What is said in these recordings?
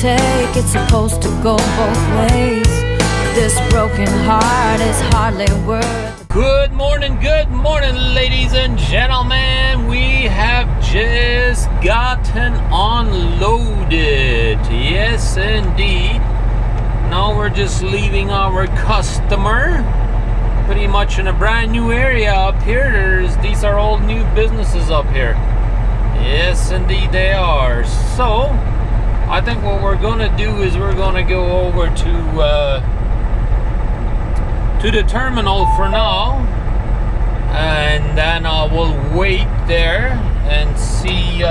take, it's supposed to go both ways. This broken heart is hardly worth. Good morning, ladies and gentlemen. We have just gotten unloaded. Yes, indeed. Now we're just leaving our customer. Pretty much in a brand new area up here. These are all new businesses up here. Yes, indeed they are. So, I think what we're gonna do is we're gonna go over to the terminal for now, and then I will wait there and see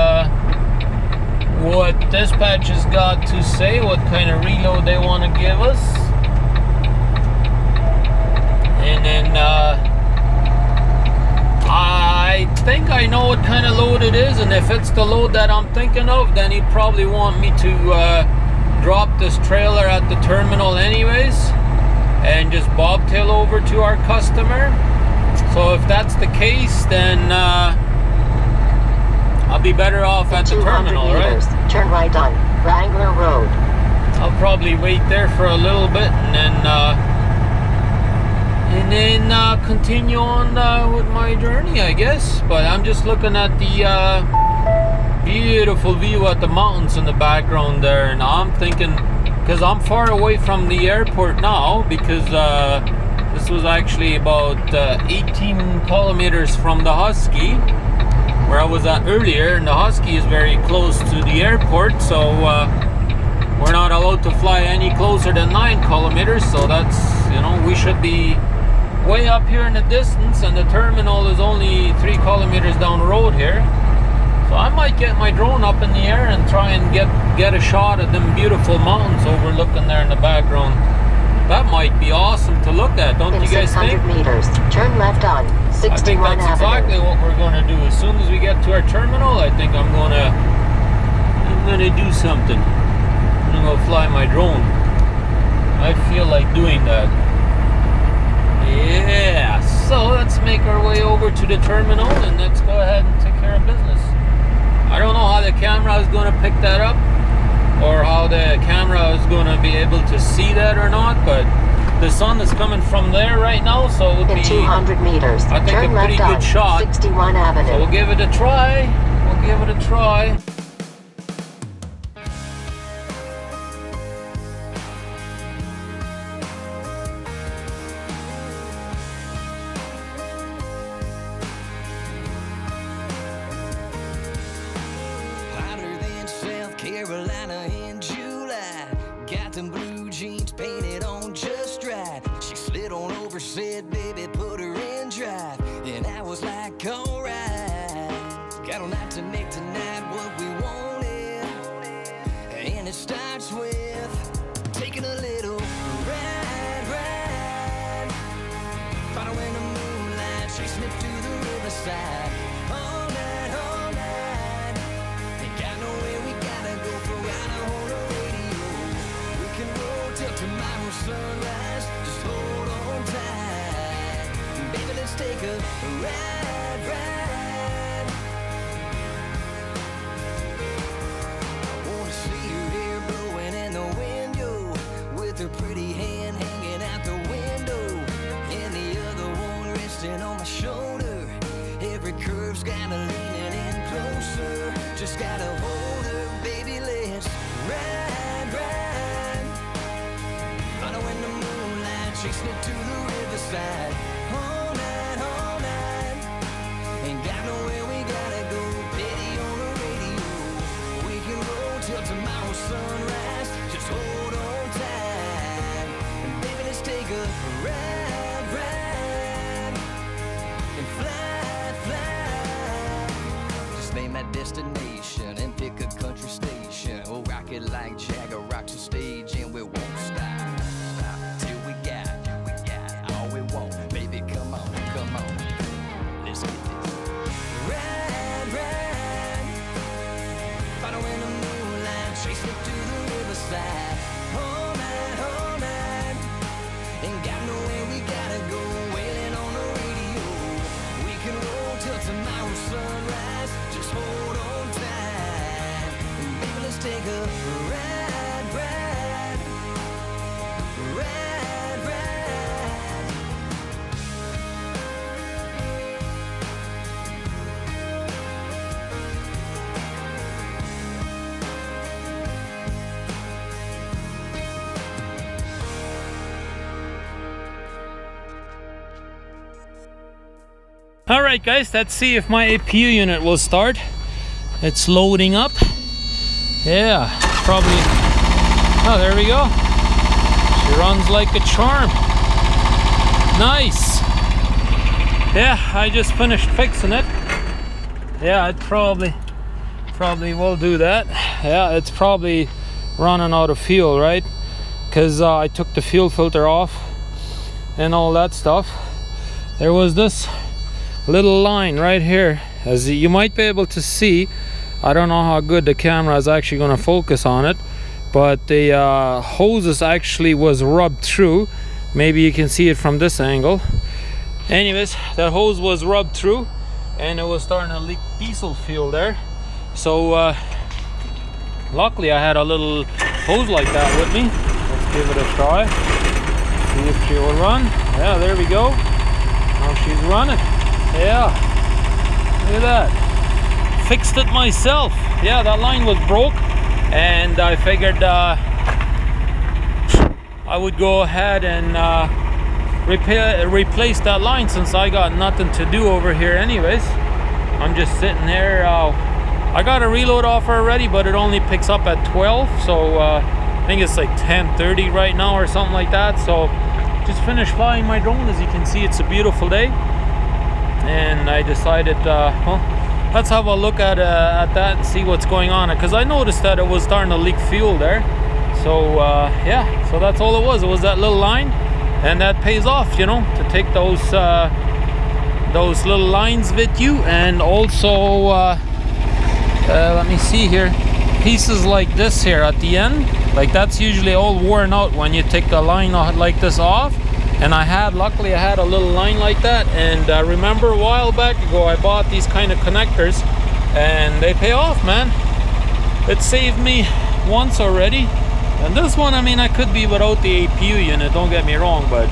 what dispatch has got to say, what kind of reload they want to give us, and then I think I know what kind of load it is, and if it's the load that I'm thinking of, then he'd probably want me to drop this trailer at the terminal anyways and just bobtail over to our customer. So if that's the case, then I'll be better off at the terminal, right? Turn right on Wrangler Road. I'll probably wait there for a little bit and then continue on with my journey, I guess. But I'm just looking at the beautiful view at the mountains in the background there, and I'm thinking, because I'm far away from the airport now, because this was actually about 18 kilometers from the Husky where I was at earlier, and the Husky is very close to the airport, so we're not allowed to fly any closer than 9 kilometers. So that's, you know, we should be way up here in the distance, and the terminal is only 3 kilometers down the road here. So I might get my drone up in the air and try and get a shot at them beautiful mountains overlooking there in the background. That might be awesome to look at, don't you guys think? 600 meters, turn left on 61 Avenue. I think that's exactly what we're going to do. As soon as we get to our terminal, I think I'm going to do something. I'm going to go fly my drone. I feel like doing that. Yeah, so let's make our way over to the terminal and let's go ahead and take care of business. I don't know how the camera is going to pick that up, or how the camera is going to be able to see that or not, but the sun is coming from there right now, so it would be, 200 meters, I think, turn a pretty good shot. 61 Avenue. So we'll give it a try. We'll give it a try. Stage and we won't stop till we got all we want. Maybe All right guys, let's see if my APU unit will start. It's loading up. Yeah, probably. Oh, there we go. She runs like a charm. Nice. Yeah, I just finished fixing it. Yeah, it probably will do that. Yeah, it's probably running out of fuel, right? Because I took the fuel filter off and all that stuff. There was this little line right here, as you might be able to see. I don't know how good the camera is actually going to focus on it, but the hoses actually was rubbed through. Maybe you can see it from this angle. Anyways, that hose was rubbed through and it was starting to leak diesel fuel there. So luckily I had a little hose like that with me. Let's give it a try, see if she will run. Yeah, there we go. Now she's running. Yeah, look at that. Fixed it myself. Yeah, that line was broke and I figured I would go ahead and replace that line, since I got nothing to do over here anyways. I'm just sitting there. I got a reload offer already, but it only picks up at 12, so I think it's like 10:30 right now or something like that. So just finished flying my drone. As you can see, it's a beautiful day, and I decided well, let's have a look at that and see what's going on, because I noticed that it was starting to leak fuel there. So yeah, so that's all it was. It was that little line. And that pays off, you know, to take those little lines with you. And also let me see here, pieces like this here at the end, like that's usually all worn out when you take the line like this off. And I had, luckily I had a little line like that. And I remember a while back ago I bought these kind of connectors, and they pay off, man. It saved me once already. And this one, I mean, I could be without the APU unit, don't get me wrong, but,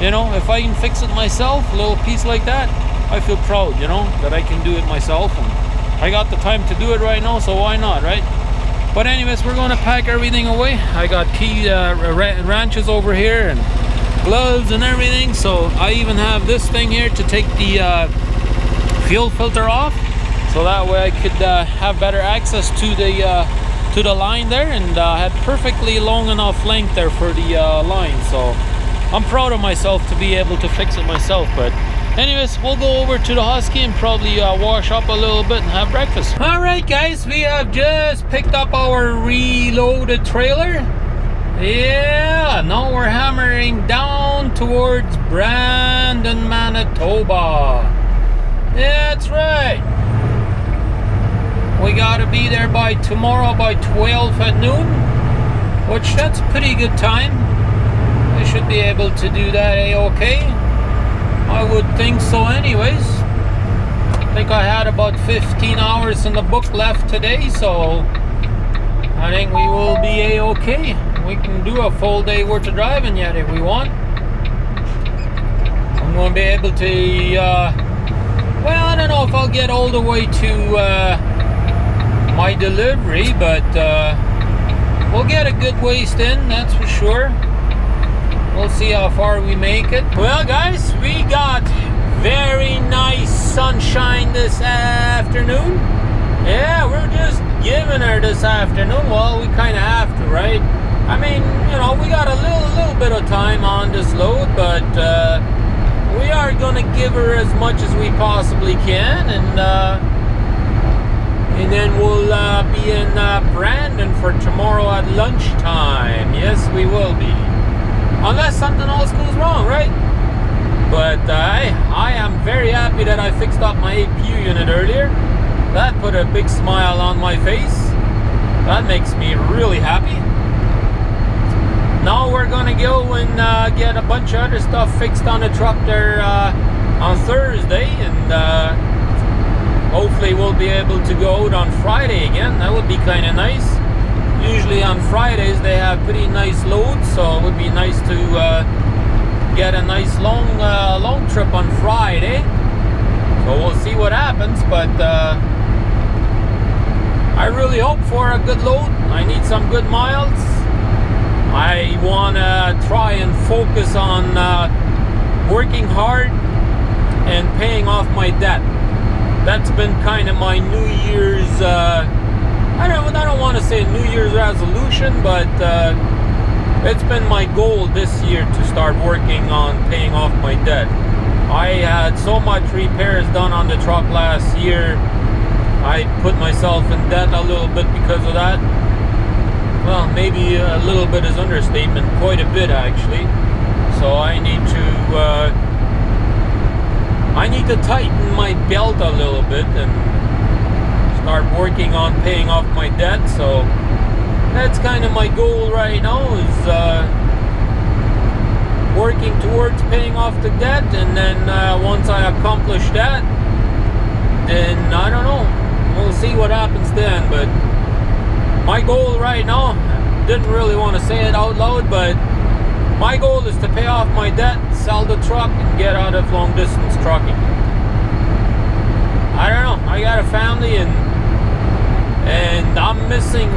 you know, if I can fix it myself, a little piece like that, I feel proud, you know, that I can do it myself. And I got the time to do it right now, so why not, right? But anyways, we're going to pack everything away. I got key wrenches over here and gloves and everything. So I even have this thing here to take the fuel filter off, so that way I could have better access to the line there. And I had perfectly long enough length there for the line, so I'm proud of myself to be able to fix it myself. But anyways, we'll go over to the Husky and probably wash up a little bit and have breakfast. All right guys, we have just picked up our reloaded trailer. Yeah, now we're hammering down towards Brandon, Manitoba. Yeah, that's right. We gotta be there by tomorrow by 12 at noon, which that's a pretty good time. I should be able to do that a-okay. I would think so anyways. I think I had about 15 hours in the book left today, so I think we will be a-okay. We can do a full day worth of driving yet if we want. I'm gonna be able to, well, I don't know if I'll get all the way to my delivery, but we'll get a good waste in, that's for sure. We'll see how far we make it. Well guys, we got very nice sunshine this afternoon. Yeah, we're just giving her this afternoon. Well, we kind of have to, right? I mean, you know, we got a little bit of time on this load, but we are gonna give her as much as we possibly can. And then we'll be in Brandon for tomorrow at lunchtime. Yes, we will be. Unless something else goes wrong, right? But I am very happy that I fixed up my APU unit earlier. That put a big smile on my face. That makes me really happy. Now we're gonna go and get a bunch of other stuff fixed on the truck there on Thursday. And hopefully we'll be able to go out on Friday again. That would be kind of nice. Usually on Fridays they have pretty nice loads, so it would be nice to get a nice long trip on Friday. So we'll see what happens, but I really hope for a good load. I need some good miles. I want to try and focus on working hard and paying off my debt. That's been kind of my New Year's, I don't want to say New Year's resolution, but it's been my goal this year to start working on paying off my debt. I had so much repairs done on the truck last year. I put myself in debt a little bit because of that. Well, maybe a little bit is understatement, quite a bit actually. So I need to tighten my belt a little bit and start working on paying off my debt. So that's kind of my goal right now, is working towards paying off the debt, and then once I accomplish that, then I don't know, we'll see what happens then. But my goal right now, didn't really want to say it out loud, but my goal is to pay off my debt, sell the truck, and get out of long distance trucking. I don't know, I got a family, and I'm missing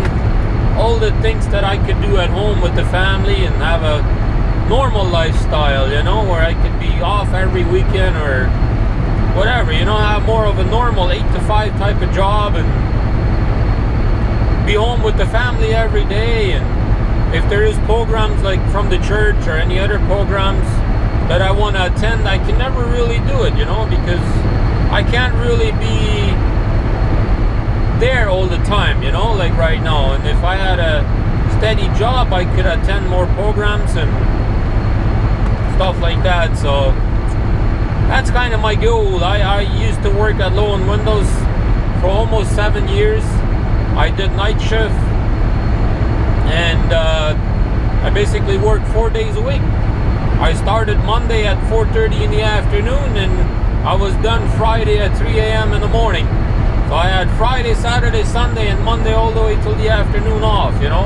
all the things that I could do at home with the family and have a normal lifestyle, you know, where I could be off every weekend or whatever, you know, have more of a normal 8-to-5 type of job and be home with the family every day. And if there is programs like from the church or any other programs that I want to attend, I can never really do it, you know, because I can't really be there all the time, you know, like right now. And if I had a steady job, I could attend more programs and stuff like that. So that's kind of my goal. I used to work at Lowe's Windows for almost 7 years. I did night shift. And I basically worked 4 days a week. I started Monday at 4:30 in the afternoon, and I was done Friday at 3 a.m. in the morning. So I had Friday, Saturday, Sunday, and Monday all the way till the afternoon off, you know.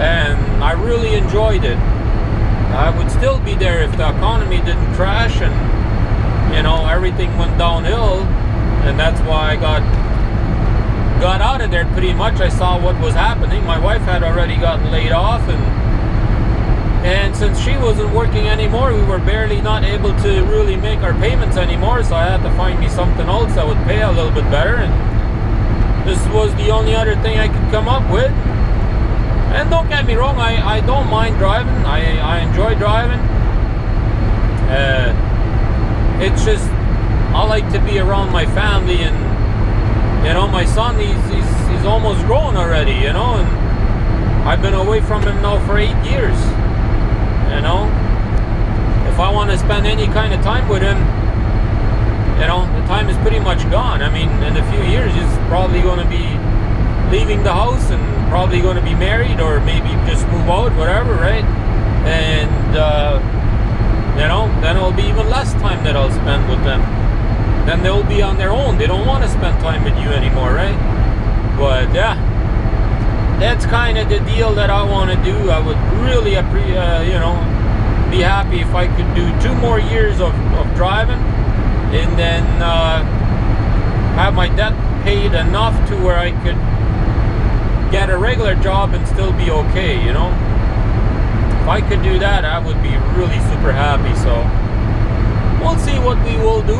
And I really enjoyed it. I would still be there if the economy didn't crash and, you know, everything went downhill. And that's why I got out of there pretty much. I saw what was happening. My wife had already gotten laid off, and since she wasn't working anymore, we were barely not able to really make our payments anymore, so I had to find me something else that would pay a little bit better, and this was the only other thing I could come up with. And don't get me wrong, I don't mind driving. I enjoy driving. It's just I like to be around my family. And you know, my son, he's almost grown already, you know, and I've been away from him now for 8 years, you know. If I want to spend any kind of time with him, you know, the time is pretty much gone. I mean, in a few years, he's probably going to be leaving the house and probably going to be married or maybe just move out, whatever, right? And, you know, then it'll be even less time that I'll spend with them. Then they'll be on their own. They don't want to spend time with you anymore, right? But yeah, that's kind of the deal that I want to do. I would really, you know, be happy if I could do 2 more years of driving, and then have my debt paid enough to where I could get a regular job and still be okay, you know? If I could do that, I would be really super happy. So we'll see what we will do,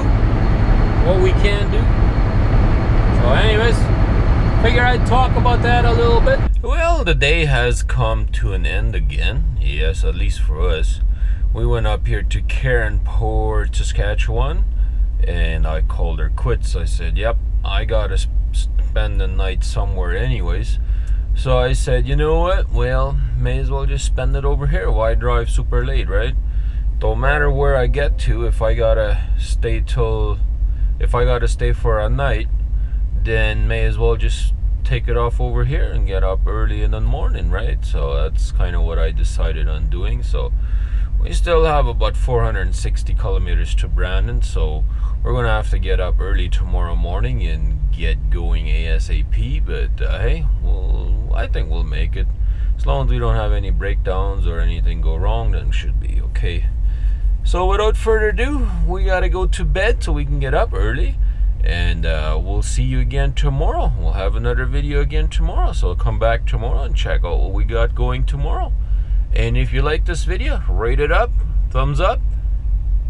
what we can do. So anyways, figure I'd talk about that a little bit. Well, the day has come to an end again. Yes, at least for us. We went up here to Caronport, Saskatchewan, and I called her quits. I said, yep, I gotta spend the night somewhere anyways. So I said, you know what, well, may as well just spend it over here. Why drive super late, right? Don't matter where I get to, if I gotta stay for a night, then may as well just take it off over here and get up early in the morning, right? So that's kind of what I decided on doing. So we still have about 460 kilometers to Brandon, so we're gonna have to get up early tomorrow morning and get going ASAP. But hey, I think we'll make it. As long as we don't have any breakdowns or anything go wrong, then should be okay. So without further ado, we gotta go to bed so we can get up early, and we'll see you again tomorrow. We'll have another video again tomorrow, so come back tomorrow and check out what we got going tomorrow. And if you like this video, rate it up, thumbs up,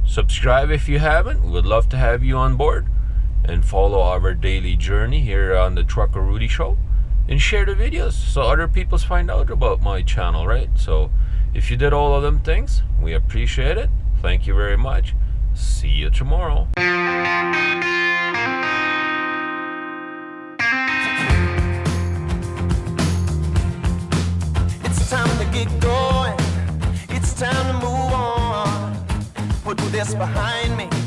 Subscribe if you haven't. We'd love to have you on board. And follow our daily journey here on the Trucker Rudy Show. And share the videos so other people find out about my channel, right? So if you did all of them things, we appreciate it. Thank you very much. See you tomorrow. It's time to get going. It's time to move on. Put this behind me.